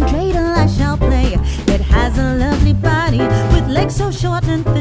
and dreidel I shall play. It has a lovely body with legs so short and thin.